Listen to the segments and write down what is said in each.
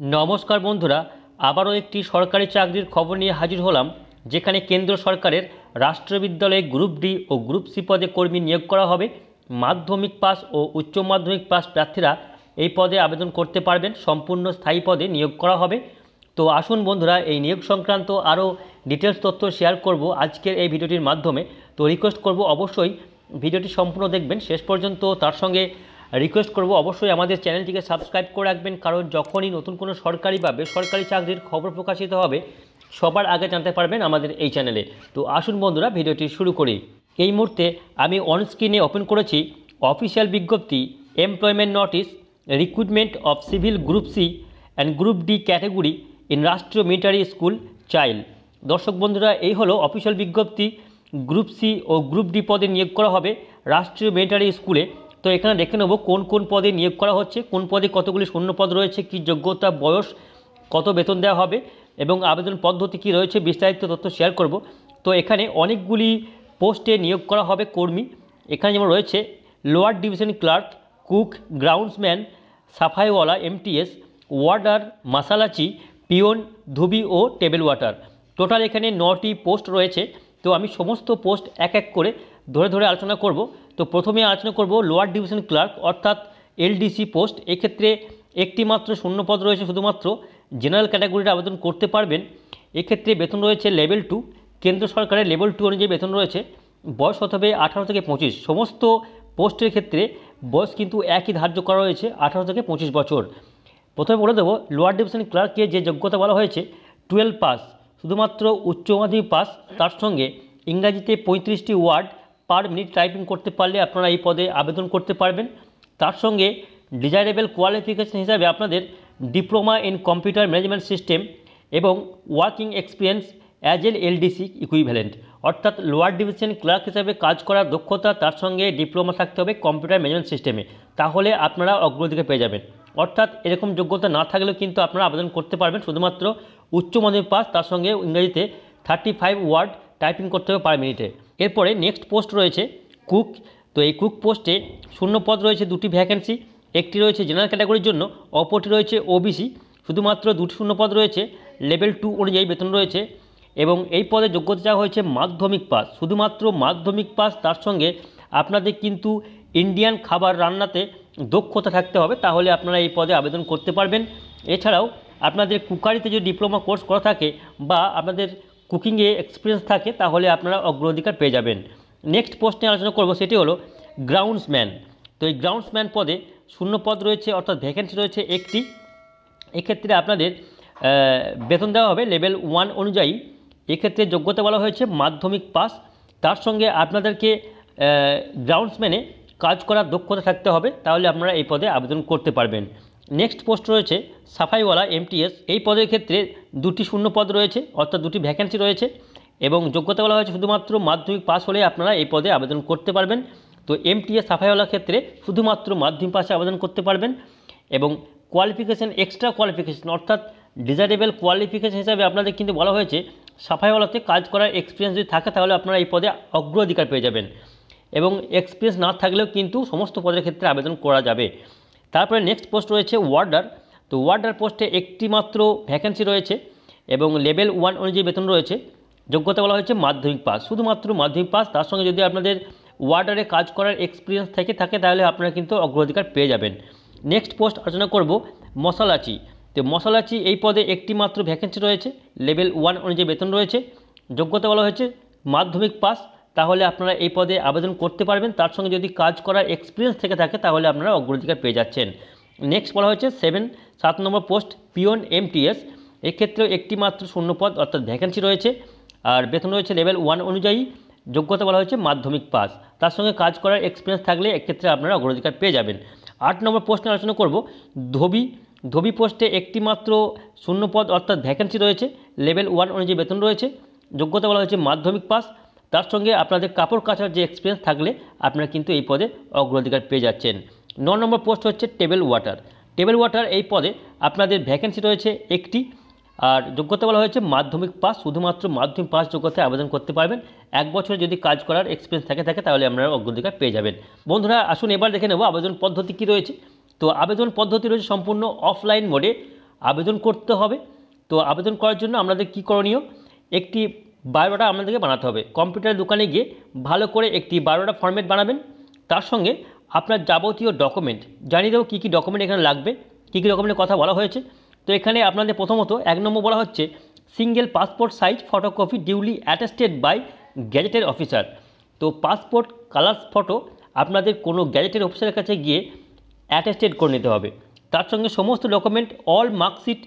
नमस्कार बंधुरा आबारो एकटी सरकारी चाकरिर खबर निये हाजिर होलाम जेखाने केंद्र सरकारेर राष्ट्रीय विद्यालय ग्रुप डी और ग्रुप सी पदे कर्मी नियोग करा होबे। माध्यमिक पास और उच्च माध्यमिक पास प्रार्थीरा एई पदे आवेदन करते पारबेन। सम्पूर्ण स्थायी पदे नियोग करा होबे। तो आसुन बंधुरा एई नियोग संक्रांत आरो डिटेल्स तथ्य शेयर करब आजकेर एई भिडियोटिर माध्यमे। तो रिक्वेस्ट करब अवश्यई भिडियोटी सम्पूर्ण देखबेन शेष पर्यन्त। तार संगे रिक्वेस्ट करब अवश्य हमारे चैनलटिके सबसक्राइब करे राखबेन, कारण जखोनी नतून कोनो सरकारी बा बेसरकारी चाकरिर खबर प्रकाशित होबे सबार आगे जानते पारबेन आमादेर एई चैनेले। तो आसुन बंधुरा भिडियोटी शुरू करी। एई मुहूर्ते आमी अन स्क्रिने ओपेन करेछि अफिशियल विज्ञप्ति employment notice recruitment of civil group C and group D category in Rashtriya military school Chail. दर्शक बंधुरा एई हलो अफिशियल विज्ञप्ति ग्रुप सी और ग्रुप डी पदे नियोग करा होबे राष्ट्रीय मिलिटारि स्कूले। तो एखाने देखे नेब कोन कोन पदे नियोग करा होच्छे, कोन पदे कतगुली शून्य पद रयेछे, कि योग्यता बयस कत वेतन देवा होबे एबं आवेदन पद्धति कि रयेछे विस्तारित तथ्य शेयर करब। तो एखाने अनेकगुली पोस्टे नियोग करा होबे कर्मी। एखाने जेमन रयेछे lower division clerk, cook, groundsman, साफाईवाला, एमटीएस, वार्डार, मशालाची, पियन, धुबी और टेबल वाटार। टोटाल एखाने 9टी पोस्ट रयेछे। तो आमी समस्त पोस्ट एक एक करे धरे धरे आलोचना करब। तो प्रथमे आलोचना करब लोअर डिविजन क्लार्क अर्थात एलडीसी पोस्ट। एक क्षेत्रे एकटी मात्र शून्य पद रयेछे, शुधुमात्र जेनारेल कैटागरिते आवेदन करते पारबेन। एक क्षेत्रे वेतन रयेछे लेवल 2, केंद्र सरकारेर लेवल 2 अनुयायी वेतन रयेछे। बयस होते हबे 18 থেকে 25। समस्त पोस्टेर क्षेत्रे बयस किन्तु एकई धार्य करा रयेछे 18 থেকে 25 बछर। प्रथमे बोले देब लोअर डिविजन क्लार्के जे योग्यता बला हयेछे 12 पास, शुधुमात्र उच्च माध्यमिक पास, तार संगे इंग्रेजीते 35टी वार्ड पर मिनट टाइपिंग करते पारले आपनारा एई पदे आवेदन करते पारबेन। तार संगे डिजायरेबल क्वालिफिकेशन हिसाबे आपनादेर diploma in computer management system एवं working experience as an LDC equivalent. अर्थात लोअर डिविजन क्लार्क हिसाबे काज करार दक्षता तार संगे डिप्लोमा थाकते हबे कम्पिউটার मैनेजमेंट सिस्टेमे, ताहले आपनारा अग्रधिकार पेये जाबेन। अर्थात एरकम योग्यता ना थाकलेও किन्तु आपनारा आवेदन करते पारबेन शुधुमात्र उच्च माध्यमिक पास, तार संगे इंग्रेजीते 35 वार्ड टाइपिंग करते हबे पर मिनिटे। एरपरे नेक्स्ट पोस्ट रयेछे कुक। तो ये कुक पोस्टे शून्य पद रयेछे 2टी भैकेंसि। एकटी रयेछे जेनारेल कैटागरिर जन्य, अपरटी रयेछे ओबिसी। शुधुमात्र 2टी शून्य पद रयेछे, लेवल 2 अनुयायी वेतन रयेछे एबं एई पदे योग्यता चाওয়া হয়েছে माध्यमिक पास, शुधुमात्र माध्यमिक पास। तार संगे आपनादेर किन्तु इंडियान खाबार रान्नाते दक्षता थाकते हबे, ताहले आपनारा एई पदे आवेदन करते पारबेन। एछाड़ाओ आपनादेर कुकारिते जो डिप्लोमा कोर्स करा थाके बा आपनादेर कुकिंग एक्सपिरियेंस थाके ताहले आपनारा अग्राधिकार पेये जाबेन। नेक्स्ट पोस्टे आलोचना करब सेटी हलो ग्राउंडसमैन। तो ये ग्राउंडसमैन पदे शून्य पद रयेछे, अर्थात भैकेंसि रयेछे एकटी। एई क्षेत्रे आपनादेर वेतन देवा हबे लेवल 1 अनुयायी। एई क्षेत्रे योग्यता बला हयेछे माध्यमिक पास, तार संगे आपनादेरके ग्राउंडसमैने काज करार दक्षता थाकते हबे, ताहले आपनारा एई पदे आवेदन करते पारबेन। नेक्स्ट पोस्ट रयेछे साफाईवाला, एमटीएस। এই পদের ক্ষেত্রে 2টি শূন্য পদ রয়েছে, অর্থাৎ 2টি ভ্যাকেন্সি রয়েছে এবং যোগ্যতা বলা হয়েছে শুধুমাত্র মাধ্যমিক পাস হলে আপনারা এই পদে আবেদন করতে পারবেন। তো এমটিএস সাফাইওয়ালা ক্ষেত্রে শুধুমাত্র মাধ্যমিক পাসে আবেদন করতে পারবেন এবং কোয়ালিফিকেশন এক্সট্রা কোয়ালিফিকেশন অর্থাৎ ডিজায়ারেবল কোয়ালিফিকেশন হিসাবে আপনাদের কিন্তু বলা হয়েছে সাফাইওয়ালাতে কাজ করার এক্সপিরিয়েন্স যদি থাকে তাহলে আপনারা এই পদে অগ্রাধিকার পেয়ে যাবেন এবং এক্সপিরিয়েন্স না থাকলেও কিন্তু সমস্ত পদের ক্ষেত্রে আবেদন করা যাবে। তারপরে নেক্সট পোস্ট রয়েছে ওয়ার্ডার। তো ওয়ার্ডার পোস্টে একটি মাত্র ভ্যাকেন্সি রয়েছে এবং লেভেল 1 অনুযায়ী বেতন রয়েছে, যোগ্যতা বলা হয়েছে মাধ্যমিক পাস, শুধুমাত্র মাধ্যমিক পাস। তার সঙ্গে যদি আপনাদের ওয়ার্ডারে কাজ করার এক্সপিরিয়েন্স থেকে থাকে তাহলে আপনারা কিন্তু অগ্রাধিকার পেয়ে যাবেন। নেক্সট পোস্ট আলোচনা করব মশালাচি। তো মশালাচি এই পদে একটি মাত্র ভ্যাকেন্সি রয়েছে, লেভেল 1 অনুযায়ী বেতন রয়েছে, যোগ্যতা বলা হয়েছে মাধ্যমিক পাস, তাহলে আপনারা এই পদে আবেদন করতে পারবেন। তার সঙ্গে যদি কাজ করার এক্সপিরিয়েন্স থেকে থাকে তাহলে আপনারা অগ্রাধিকার পেয়ে যাচ্ছেন। নেক্সট বলা হয়েছে 7 নম্বর পোস্ট পিয়ন, এমটিএস। এই ক্ষেত্রে একটি মাত্র শূন্য পদ অর্থাৎ ভ্যাকেন্সি রয়েছে আর বেতন রয়েছে লেভেল 1 অনুযায়ী, যোগ্যতা বলা হয়েছে মাধ্যমিক পাস, তার সঙ্গে কাজ করার এক্সপিরিয়েন্স থাকলে এই ক্ষেত্রে আপনারা অগ্রাধিকার পেয়ে যাবেন। 8 নম্বর পোস্ট নিয়ে আলোচনা করব ধবি। ধবি পোস্টে একটি মাত্র শূন্য পদ অর্থাৎ ভ্যাকেন্সি রয়েছে, লেভেল 1 অনুযায়ী বেতন রয়েছে, যোগ্যতা বলা হয়েছে মাধ্যমিক পাস, তার সঙ্গে আপনাদের কাপড় কাচার যে এক্সপিরিয়েন্স থাকলে আপনারা কিন্তু এই পদে অগ্রাধিকার পেয়ে যাচ্ছেন। 9 নম্বর পোস্ট হচ্ছে টেবিল ওয়াটার। টেবিল ওয়াটার এই পদে আপনাদের ভ্যাকেন্সি রয়েছে একটি আর যোগ্যতা বলা হয়েছে মাধ্যমিক পাস, শুধুমাত্র মাধ্যমিক পাস যোগ্যতায় আবেদন করতে পারবেন। এক বছর যদি কাজ করার এক্সপিরিয়েন্স থাকে তাহলে আপনারা অগ্রাধিকার পেয়ে যাবেন। বন্ধুরা আসুন এবার দেখে নেব আবেদন পদ্ধতি কী রয়েছে। তো আবেদন পদ্ধতি রয়েছে সম্পূর্ণ অফলাইন মোডে। আবেদন করতে হবে। তো আবেদন করার জন্য আমাদের কী করণীয়, একটি বায়োডাটা আমাদেরকে বানাতে হবে। কম্পিউটারের দোকানে গিয়ে ভালো করে একটি বায়োডাটা ফরম্যাট বানাবেন, তার সঙ্গে আপনার যাবতীয় ডকুমেন্ট জানিয়ে দেবো কী কী ডকুমেন্ট এখানে লাগবে, কী কী ডকুমেন্টের কথা বলা হয়েছে। তো এখানে আপনাদের প্রথমত 1 নম্বর বলা হচ্ছে single passport size photocopy duly attested by gazetted officer. তো পাসপোর্ট কালার ফটো আপনাদের কোনো গ্যাজেটেড অফিসারের কাছে গিয়ে অ্যাটেস্টেড করে নিতে হবে। তার সঙ্গে সমস্ত document all marksheet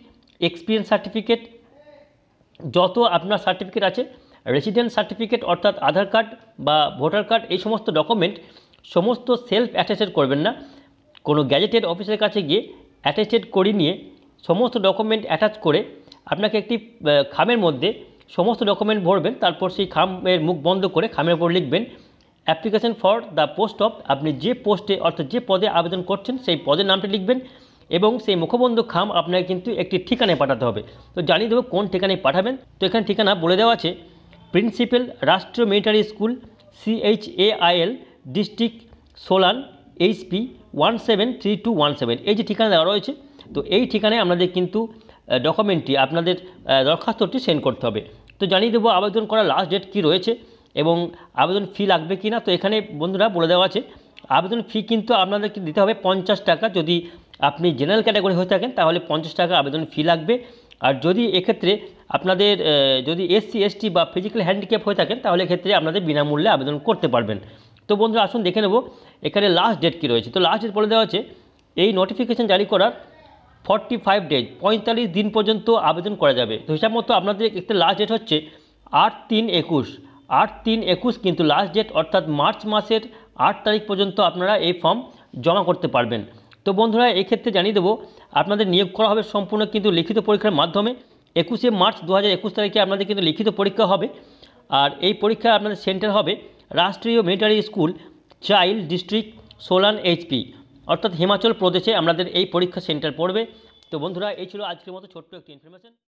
experience certificate, যত আপনার সার্টিফিকেট আছে, রেসিডেন্ট সার্টিফিকেট অর্থাৎ আধার কার্ড বা ভোটার কার্ড, এই সমস্ত ডকুমেন্ট সমস্ত সেলফ অ্যাটেস্টেড করবেন না, কোনো গ্যাজেটেড অফিসের কাছে গিয়ে অ্যাটেস্টেড করে নিয়ে সমস্ত ডকুমেন্ট অ্যাটাচ করে আপনাকে একটি খামের মধ্যে সমস্ত ডকুমেন্ট ভরবেন। তারপর সেই খামের মুখ বন্ধ করে খামের উপর লিখবেন application for the post of, আপনি যে পোস্টে অর্থাৎ যে পদে আবেদন করছেন সেই পদের নামটি লিখবেন, এবং সেই মুখবন্ধ খাম আপনাকে কিন্তু একটি ঠিকানায় পাঠাতে হবে। তো জানিয়ে দেবো কোন ঠিকানায় পাঠাবেন। তো এখানে ঠিকানা বলে দেওয়া আছে principal Rashtriya military school CHAIL district Solan HP 173217, এই যে ঠিকানা দেওয়া রয়েছে। তো এই ঠিকানায় আপনাদের কিন্তু ডকুমেন্টটি আপনাদের দরখাস্তটি সেন্ড করতে হবে। তো জানিয়ে দেবো আবেদন করার লাস্ট ডেট কী রয়েছে এবং আবেদন ফি লাগবে কি না। তো এখানে বন্ধুরা বলে দেওয়া আছে আবেদন ফি কিন্তু আপনাদেরকে দিতে হবে 50 টাকা। যদি আপনি জেনারেল ক্যাটাগরি হয়ে থাকেন তাহলে 50 টাকা আবেদন ফি লাগবে। আর যদি এক্ষেত্রে আপনাদের যদি SC ST বা ফিজিক্যাল হ্যান্ডিক্যাপ হয়ে থাকেন তাহলে ক্ষেত্রে আপনাদের বিনামূল্যে আবেদন করতে পারবেন। তো বন্ধুরা আসুন দেখে নেব এখানে লাস্ট ডেট কী রয়েছে। তো লাস্ট ডেট বলে দেওয়া আছে এই নোটিফিকেশান জারি করার 45 ডেজ, 45 দিন পর্যন্ত আবেদন করা যাবে। তো হিসাব মতো আপনাদের একটা লাস্ট ডেট হচ্ছে 8/3/21, 8/3/21 কিন্তু লাস্ট ডেট, অর্থাৎ মার্চ মাসের 8 তারিখ পর্যন্ত আপনারা এই ফর্ম জমা করতে পারবেন। তো বন্ধুরা এক্ষেত্রে জানিয়ে দেবো আপনাদের নিয়োগ করা হবে সম্পূর্ণ কিন্তু লিখিত পরীক্ষার মাধ্যমে। 21শে মার্চ 2021 তারিখে আপনাদের কিন্তু লিখিত পরীক্ষা হবে। আর এই পরীক্ষায় আপনাদের সেন্টার হবে Rashtriya military school Chail district Solan HP, অর্থাৎ হিমাচল প্রদেশে আমাদের এই পরীক্ষা সেন্টার পড়বে। তো বন্ধুরা এই ছিল আজকের মতো ছোট্ট একটি ইনফরমেশন।